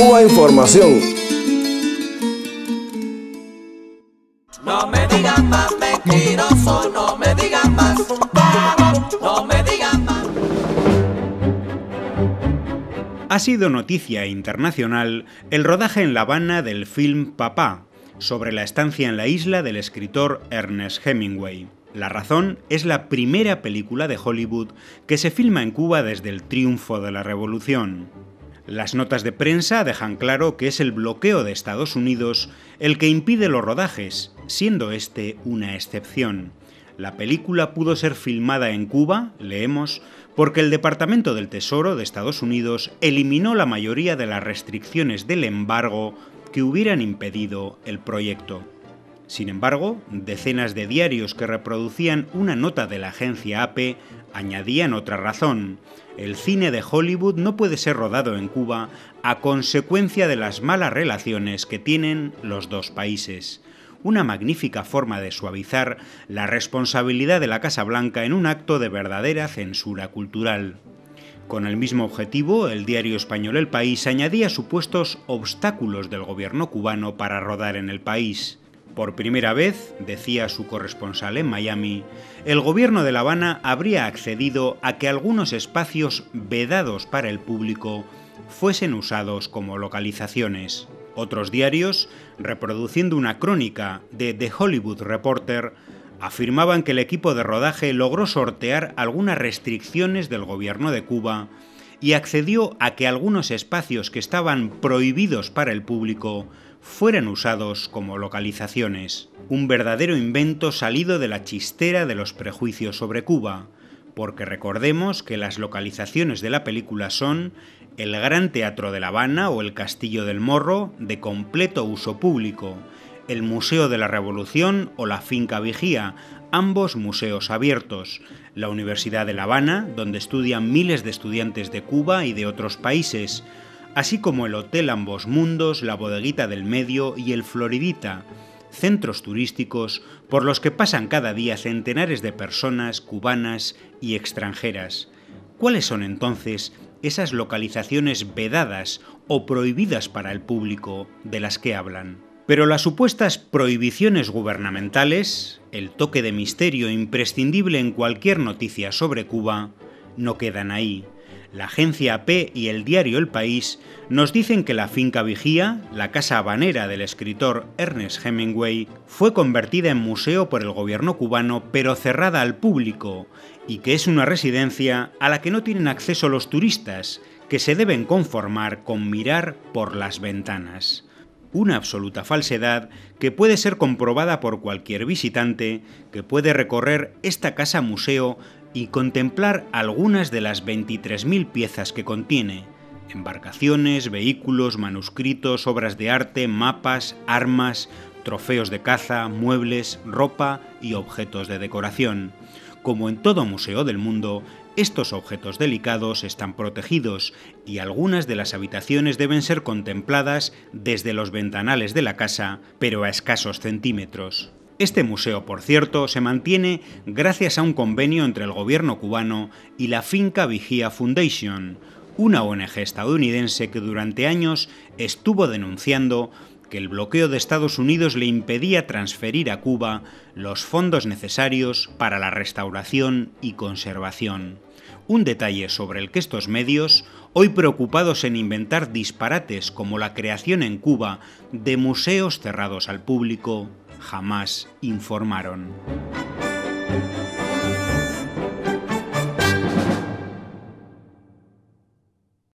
Cubainformación. No me digan más mentiroso, no me digan más vago, no me digan más. Ha sido noticia internacional el rodaje en La Habana del film Papá, sobre la estancia en la isla del escritor Ernest Hemingway. La razón es la primera película de Hollywood que se filma en Cuba desde el triunfo de la Revolución. Las notas de prensa dejan claro que es el bloqueo de Estados Unidos el que impide los rodajes, siendo este una excepción. La película pudo ser filmada en Cuba, leemos, porque el Departamento del Tesoro de Estados Unidos eliminó la mayoría de las restricciones del embargo que hubieran impedido el proyecto. Sin embargo, decenas de diarios que reproducían una nota de la agencia AP añadían otra razón. El cine de Hollywood no puede ser rodado en Cuba a consecuencia de las malas relaciones que tienen los dos países. Una magnífica forma de suavizar la responsabilidad de la Casa Blanca en un acto de verdadera censura cultural. Con el mismo objetivo, el diario español El País añadía supuestos obstáculos del gobierno cubano para rodar en el país. Por primera vez, decía su corresponsal en Miami, el gobierno de La Habana habría accedido a que algunos espacios vedados para el público fuesen usados como localizaciones. Otros diarios, reproduciendo una crónica de The Hollywood Reporter, afirmaban que el equipo de rodaje logró sortear algunas restricciones del gobierno de Cuba y accedió a que algunos espacios que estaban prohibidos para el público fueran usados como localizaciones. Un verdadero invento salido de la chistera de los prejuicios sobre Cuba, porque recordemos que las localizaciones de la película son el Gran Teatro de La Habana o el Castillo del Morro, de completo uso público, el Museo de la Revolución o la Finca Vigía, ambos museos abiertos, la Universidad de La Habana, donde estudian miles de estudiantes de Cuba y de otros países, así como el Hotel Ambos Mundos, la Bodeguita del Medio y el Floridita, centros turísticos por los que pasan cada día centenares de personas cubanas y extranjeras. ¿Cuáles son entonces esas localizaciones vedadas o prohibidas para el público de las que hablan? Pero las supuestas prohibiciones gubernamentales, el toque de misterio imprescindible en cualquier noticia sobre Cuba, no quedan ahí. La agencia AP y el diario El País nos dicen que la Finca Vigía, la casa habanera del escritor Ernest Hemingway, fue convertida en museo por el gobierno cubano pero cerrada al público, y que es una residencia a la que no tienen acceso los turistas, que se deben conformar con mirar por las ventanas. Una absoluta falsedad que puede ser comprobada por cualquier visitante que puede recorrer esta casa museo y contemplar algunas de las 23.000 piezas que contiene: embarcaciones, vehículos, manuscritos, obras de arte, mapas, armas, trofeos de caza, muebles, ropa y objetos de decoración. Como en todo museo del mundo, estos objetos delicados están protegidos y algunas de las habitaciones deben ser contempladas desde los ventanales de la casa, pero a escasos centímetros. Este museo, por cierto, se mantiene gracias a un convenio entre el gobierno cubano y la Finca Vigía Foundation, una ONG estadounidense que durante años estuvo denunciando que el bloqueo de Estados Unidos le impedía transferir a Cuba los fondos necesarios para la restauración y conservación. Un detalle sobre el que estos medios, hoy preocupados en inventar disparates como la creación en Cuba de museos cerrados al público, jamás informaron.